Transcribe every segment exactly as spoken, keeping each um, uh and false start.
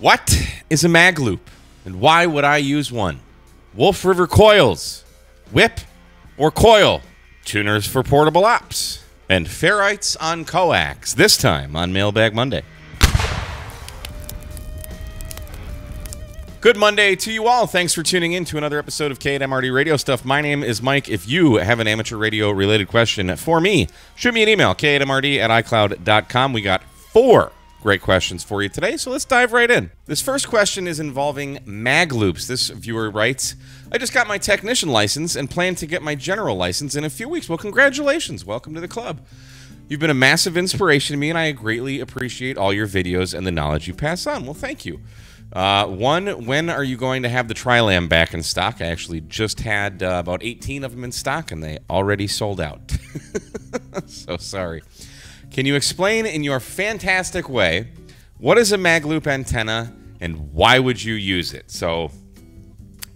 What is a mag loop and why would I use one? Wolf River Coils, whip or coil, tuners for portable ops, and ferrites on coax, this time on Mailbag Monday. Good Monday to you all. Thanks for tuning in to another episode of K eight M R D Radio Stuff. My name is Mike. If you have an amateur radio-related question for me, shoot me an email, K eight M R D at iCloud dot com. We got four great questions for you today, so let's dive right in. This first question is involving mag loops. This viewer writes, I just got my technician license and plan to get my general license in a few weeks. Well, congratulations. Welcome to the club. You've been a massive inspiration to me, and I greatly appreciate all your videos and the knowledge you pass on. Well, thank you. Uh, one, when are you going to have the Tri-Lam back in stock? I actually just had uh, about eighteen of them in stock, and they already sold out. So sorry. Can you explain in your fantastic way, what is a mag loop antenna, and why would you use it? So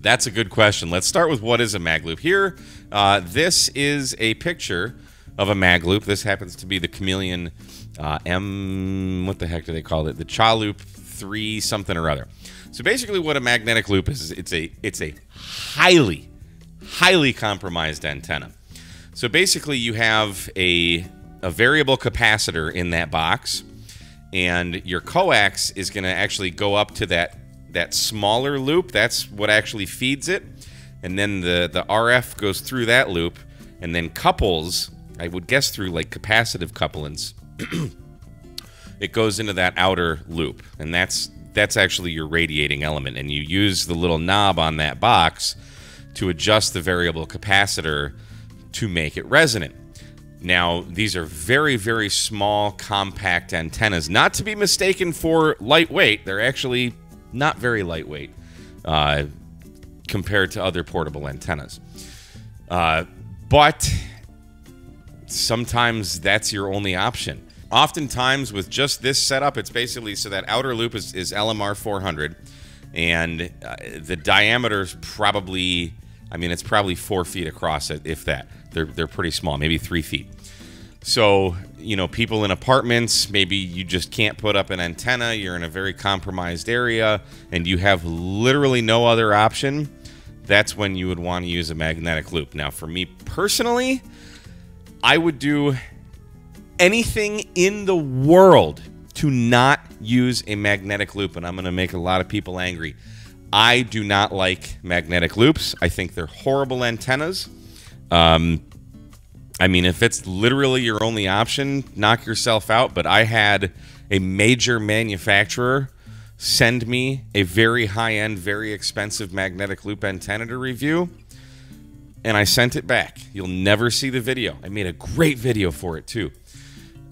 that's a good question. Let's start with what is a mag loop. Here, uh, this is a picture of a mag loop. This happens to be the Chameleon uh, M, what the heck do they call it? The Cha Loop three something or other. So basically what a magnetic loop is, is it's a it's a highly, highly compromised antenna. So basically you have a, a variable capacitor in that box, and your coax is going to actually go up to that, that smaller loop. That's what actually feeds it. And then the, the R F goes through that loop and then couples, I would guess through like capacitive couplings, it goes into that outer loop, and that's that's actually your radiating element, and you use the little knob on that box to adjust the variable capacitor to make it resonant. Now, these are very, very small, compact antennas, not to be mistaken for lightweight. They're actually not very lightweight uh, compared to other portable antennas. Uh, but sometimes that's your only option. Oftentimes, with just this setup, it's basically so that outer loop is, is L M R four hundred, and uh, the diameter's probably, I mean, it's probably four feet across, if that. They're, they're pretty small, maybe three feet. So, you know, people in apartments, maybe you just can't put up an antenna, you're in a very compromised area, and you have literally no other option, that's when you would want to use a magnetic loop. Now, for me personally, I would do anything in the world to not use a magnetic loop, and I'm going to make a lot of people angry. I do not like magnetic loops. I think they're horrible antennas. Um, I mean, if it's literally your only option, knock yourself out. But I had a major manufacturer send me a very high-end, very expensive magnetic loop antenna to review, and I sent it back. You'll never see the video. I made a great video for it, too.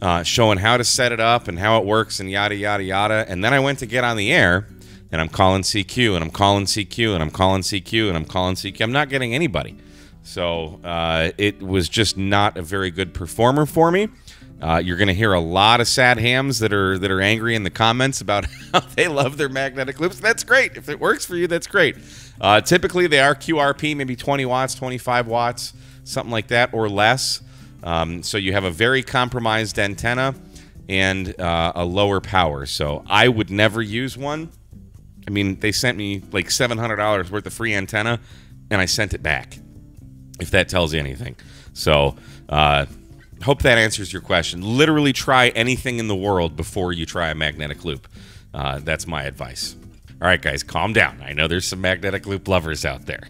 Uh, showing how to set it up and how it works and yada, yada, yada. And then I went to get on the air, and I'm calling C Q, and I'm calling C Q, and I'm calling C Q, and I'm calling C Q. I'm not getting anybody. So uh, it was just not a very good performer for me. Uh, you're going to hear a lot of sad hams that are that are angry in the comments about how they love their magnetic loops. That's great. If it works for you, that's great. Uh, typically, they are Q R P, maybe twenty watts, twenty-five watts, something like that or less. Um, so you have a very compromised antenna and uh, a lower power. So I would never use one. I mean, they sent me like seven hundred dollars worth of free antenna, and I sent it back, if that tells you anything. So uh, hope that answers your question. Literally try anything in the world before you try a magnetic loop. Uh, that's my advice. All right, guys, calm down. I know there's some magnetic loop lovers out there.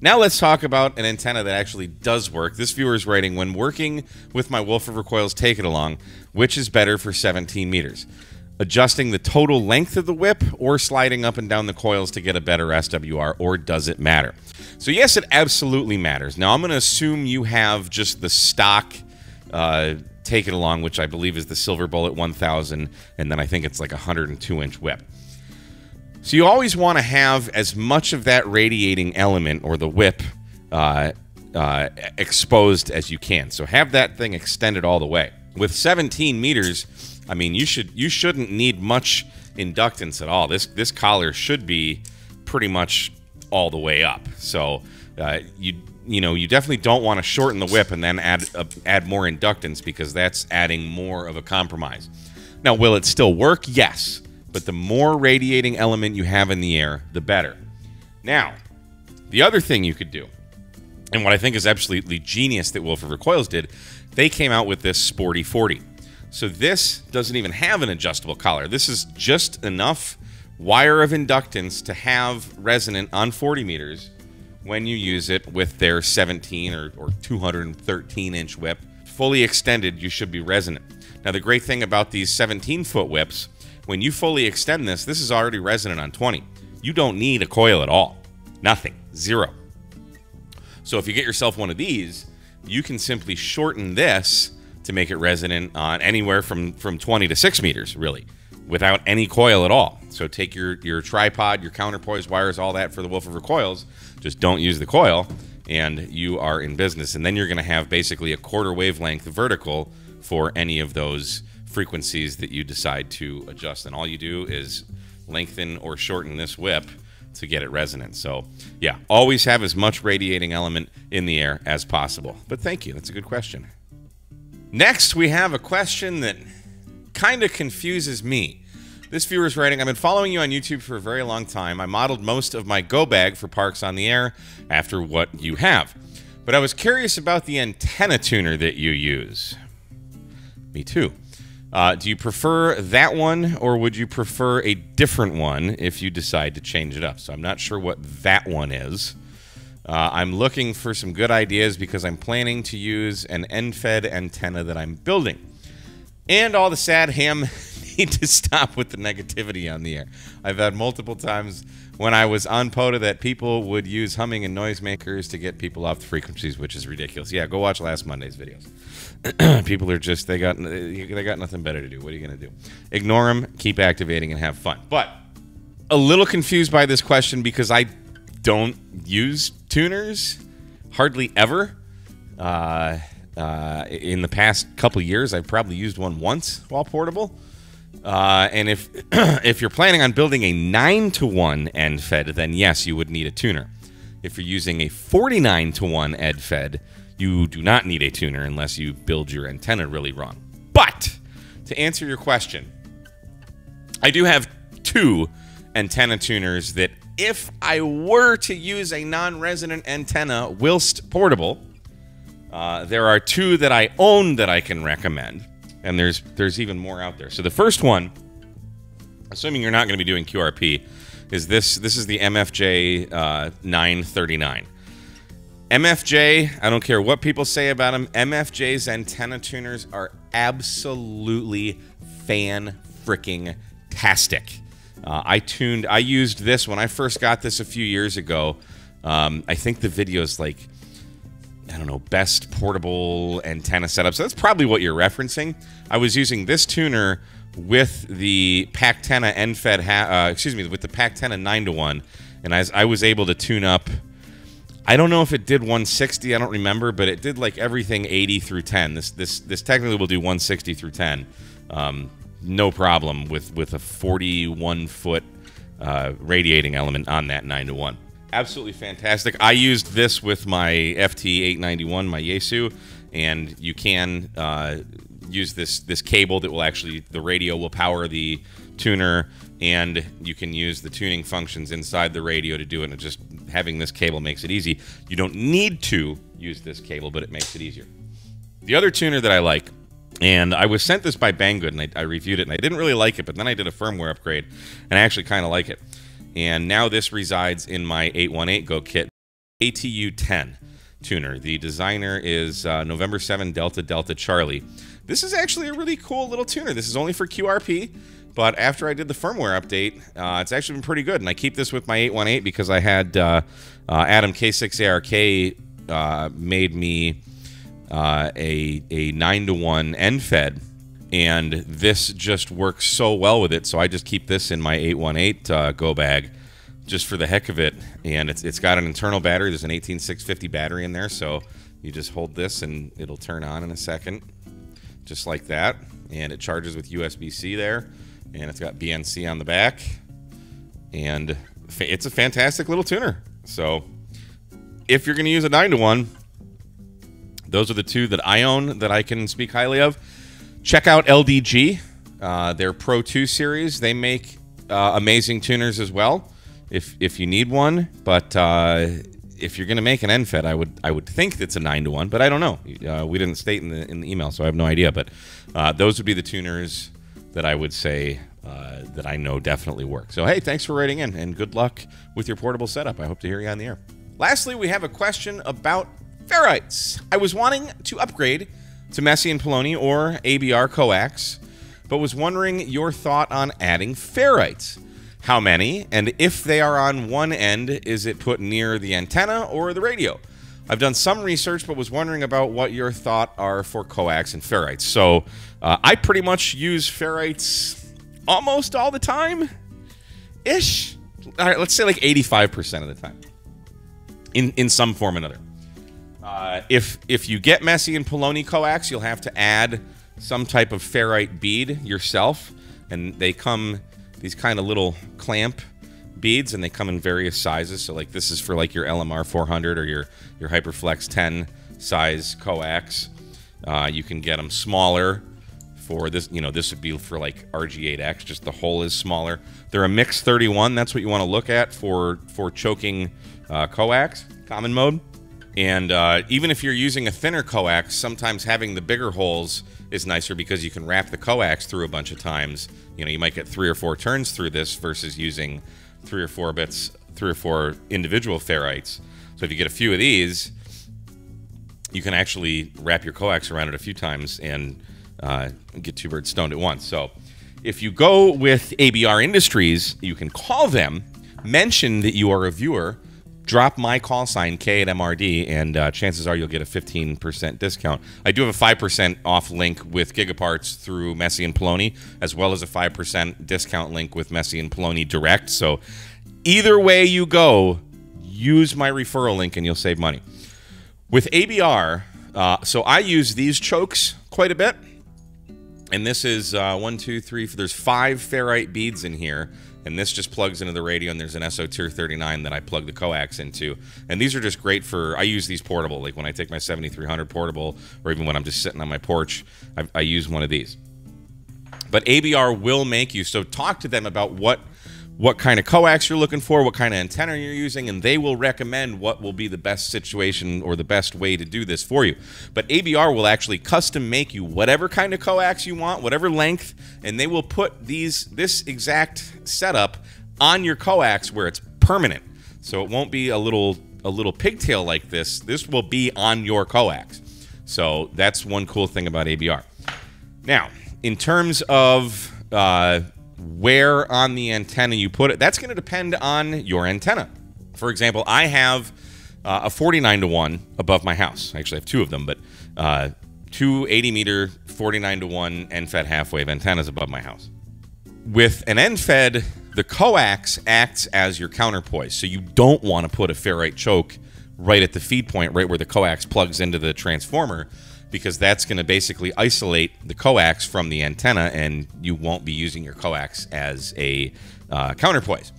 Now let's talk about an antenna that actually does work. This viewer is writing, when working with my Wolf River Coils take it along, which is better for seventeen meters? Adjusting the total length of the whip or sliding up and down the coils to get a better S W R, or does it matter? So yes, it absolutely matters. Now I'm going to assume you have just the stock uh, take it along, which I believe is the Silver Bullet one thousand, and then I think it's like a one hundred two inch whip. So you always want to have as much of that radiating element, or the whip, uh, uh, exposed as you can. So have that thing extended all the way. With seventeen meters, I mean, you should you shouldn't need much inductance at all. This this collar should be pretty much all the way up. So uh, you you know you definitely don't want to shorten the whip and then add uh, add more inductance, because that's adding more of a compromise. Now, will it still work? Yes. but the more radiating element you have in the air, the better. Now, the other thing you could do, and what I think is absolutely genius that Wolf River Coils did, they came out with this Sporty forty. So this doesn't even have an adjustable collar. This is just enough wire of inductance to have resonant on forty meters when you use it with their seventeen or two hundred thirteen inch whip. Fully extended, you should be resonant. Now, the great thing about these seventeen foot whips, when you fully extend this, this is already resonant on twenty. You don't need a coil at all. Nothing. Zero. So if you get yourself one of these, you can simply shorten this to make it resonant on anywhere from, from twenty to six meters, really, without any coil at all. So take your, your tripod, your counterpoise wires, all that for the Wolf River Coils. Just don't use the coil, and you are in business. And then you're going to have basically a quarter wavelength vertical for any of those frequencies that you decide to adjust. And all you do is lengthen or shorten this whip to get it resonant. So yeah, always have as much radiating element in the air as possible. But thank you. That's a good question. Next, we have a question that kind of confuses me. This viewer is writing, I've been following you on YouTube for a very long time. I modeled most of my go bag for Parks on the Air after what you have. But I was curious about the antenna tuner that you use. Me too. Uh, do you prefer that one, or would you prefer a different one if you decide to change it up? So I'm not sure what that one is. Uh, I'm looking for some good ideas because I'm planning to use an end-fed antenna that I'm building. And all the sad ham need to stop with the negativity on the air. I've had multiple times when I was on POTA that people would use humming and noisemakers to get people off the frequencies, which is ridiculous. Yeah, go watch last Monday's videos. People are just, they got they got nothing better to do. What are you going to do? Ignore them, keep activating, and have fun. But a little confused by this question because I don't use tuners hardly ever. Uh, uh, in the past couple years, I've probably used one once while portable. Uh, and if if you're planning on building a nine to one end fed, then yes, you would need a tuner. If you're using a forty-nine to one end fed, you do not need a tuner unless you build your antenna really wrong. But to answer your question, I do have two antenna tuners that if I were to use a non-resonant antenna whilst portable, uh, there are two that I own that I can recommend. And there's there's even more out there. So the first one, assuming you're not going to be doing Q R P, is this. This is the M F J uh, nine thirty-nine. M F J, I don't care what people say about them, M F J's antenna tuners are absolutely fan-freaking-tastic. Uh, I tuned, I used this when I first got this a few years ago. Um, I think the video's like, I don't know, best portable antenna setup. So that's probably what you're referencing. I was using this tuner with the PackTenna end fed, ha uh, excuse me, with the PackTenna nine to one, and I, I was able to tune up. I don't know if it did one sixty. I don't remember, but it did like everything eighty through ten. This this this technically will do one sixty through ten, um, no problem with with a forty-one foot uh, radiating element on that nine to one. Absolutely fantastic. I used this with my F T eight ninety-one, my Yesu, and you can uh, use this this cable that will actually, the radio will power the tuner, and you can use the tuning functions inside the radio to do it, and just having this cable makes it easy. You don't need to use this cable, but it makes it easier. The other tuner that I like, and I was sent this by Banggood, and I, I reviewed it, and I didn't really like it, but then I did a firmware upgrade, and I actually kind of like it. And now this resides in my eight one eight Go Kit A T U ten tuner. The designer is uh, November seven Delta Delta Charlie. This is actually a really cool little tuner. This is only for Q R P, but after I did the firmware update, uh, it's actually been pretty good. And I keep this with my eight one eight because I had uh, uh, Adam K six A R K uh, made me uh, a, a nine to one end fed. And this just works so well with it, so I just keep this in my eight one eight uh, go bag just for the heck of it. And it's, it's got an internal battery. There's an eighteen six fifty battery in there, so you just hold this and it'll turn on in a second, just like that. And it charges with U S B C there, and it's got B N C on the back. And it's a fantastic little tuner. So if you're going to use a nine to one, those are the two that I own that I can speak highly of. Check out L D G, uh, their Pro two series. They make uh, amazing tuners as well, if if you need one. But uh, if you're going to make an N F E T, I would I would think that's a nine to one, but I don't know. Uh, we didn't state in the in the email, so I have no idea. But uh, those would be the tuners that I would say uh, that I know definitely work. So hey, thanks for writing in, and good luck with your portable setup. I hope to hear you on the air. Lastly, we have a question about ferrites. I was wanting to upgrade to Messi and Paoloni or A B R coax, but was wondering your thought on adding ferrites. How many? And if they are on one end, is it put near the antenna or the radio? I've done some research, but was wondering about what your thoughts are for coax and ferrites. So uh, I pretty much use ferrites almost all the time, ish. All right, let's say like eighty-five percent of the time, in in some form or another. Uh, if if you get Messi and Paoloni coax, you'll have to add some type of ferrite bead yourself, and they come. These kind of little clamp beads, and they come in various sizes. So like this is for like your L M R four hundred or your your Hyperflex ten size coax. Uh, you can get them smaller for this. You know, this would be for like R G eight X. Just the hole is smaller. They're a mix thirty-one. That's what you want to look at for for choking uh, coax, common mode. And uh, even if you're using a thinner coax, sometimes having the bigger holes is nicer because you can wrap the coax through a bunch of times. You know, you might get three or four turns through this versus using three or four bits, three or four individual ferrites. So if you get a few of these, you can actually wrap your coax around it a few times and uh, get two birds stoned at once. So if you go with A B R Industries, you can call them, mention that you are a viewer, drop my call sign, K eight M R D, and uh, chances are you'll get a fifteen percent discount. I do have a five percent off link with GigaParts through Messi and Paoloni, as well as a five percent discount link with Messi and Paoloni direct. So either way you go, use my referral link and you'll save money. With A B R, uh, so I use these chokes quite a bit. And this is uh, one, two, three, four, there's five ferrite beads in here. And this just plugs into the radio, and there's an S O tier thirty-nine that I plug the coax into. And these are just great for, I use these portable. Like when I take my seventy-three hundred portable, or even when I'm just sitting on my porch, I, I use one of these. But A B R will make you, so talk to them about what, what kind of coax you're looking for, what kind of antenna you're using, and they will recommend what will be the best situation or the best way to do this for you. But A B R will actually custom make you whatever kind of coax you want, whatever length, and they will put these this exact setup on your coax where it's permanent. So it won't be a little a little pigtail like this. This will be on your coax. So that's one cool thing about A B R. Now, in terms of uh, where on the antenna you put it, that's going to depend on your antenna. For example, I have uh, a forty-nine to one above my house. I actually have two of them, but uh, two eighty meter forty-nine to one N F E D half wave antennas above my house. With an N F E D, the coax acts as your counterpoise, so you don't want to put a ferrite choke right at the feed point, right where the coax plugs into the transformer, because that's going to basically isolate the coax from the antenna, and you won't be using your coax as a uh, counterpoise.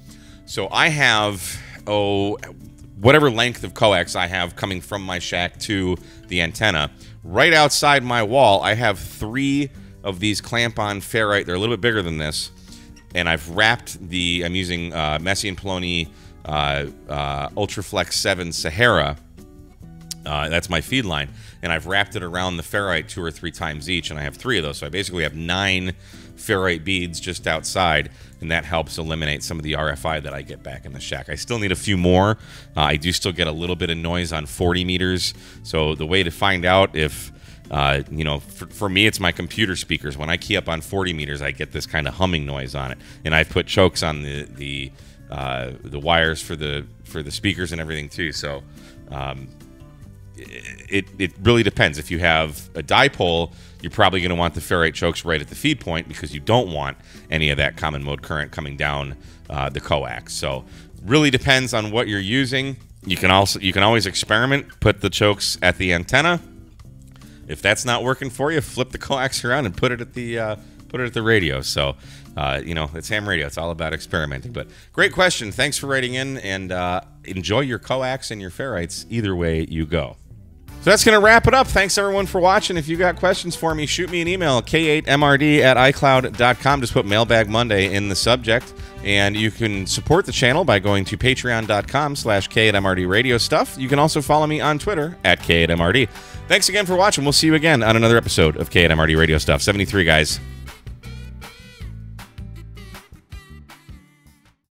So I have, oh, whatever length of coax I have coming from my shack to the antenna. Right outside my wall, I have three of these clamp-on ferrite. They're a little bit bigger than this, and I've wrapped the, I'm using uh, Messi and Paoloni uh, uh, Ultraflex seven Sahara. Uh, that's my feed line, and I've wrapped it around the ferrite two or three times each, and I have three of those, so I basically have nine ferrite beads just outside, and that helps eliminate some of the R F I that I get back in the shack. I still need a few more. Uh, I do still get a little bit of noise on forty meters, so the way to find out if, uh, you know, for, for me, it's my computer speakers. When I key up on forty meters, I get this kind of humming noise on it, and I've put chokes on the the uh, the wires for the for the speakers and everything too, so. Um, It, it really depends. If you have a dipole, you're probably going to want the ferrite chokes right at the feed point because you don't want any of that common mode current coming down uh, the coax. So really depends on what you're using. You can also you can always experiment. Put the chokes at the antenna. If that's not working for you, flip the coax around and put it at the uh, put it at the radio. So uh, you know, it's ham radio. It's all about experimenting. But great question. Thanks for writing in, and uh, enjoy your coax and your ferrites either way you go. So that's going to wrap it up. Thanks, everyone, for watching. If you got questions for me, shoot me an email, K eight M R D at iCloud dot com. Just put Mailbag Monday in the subject. And you can support the channel by going to patreon dot com slash K eight M R D radio stuff. You can also follow me on Twitter at K eight M R D. Thanks again for watching. We'll see you again on another episode of K eight M R D Radio Stuff. seventy-three, guys.